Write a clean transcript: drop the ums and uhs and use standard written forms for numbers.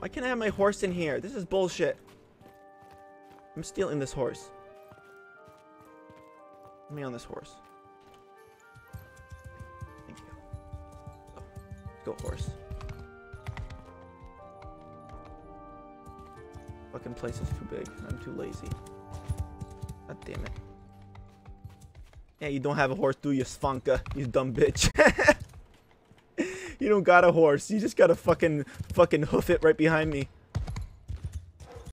Why can't I have my horse in here? This is bullshit. I'm stealing this horse. Let me on this horse. Thank you. Oh, go horse. Fucking place is too big. I'm too lazy. God damn it. Yeah, you don't have a horse, do you, Svanka? You dumb bitch. You don't got a horse. You just gotta fucking hoof it right behind me.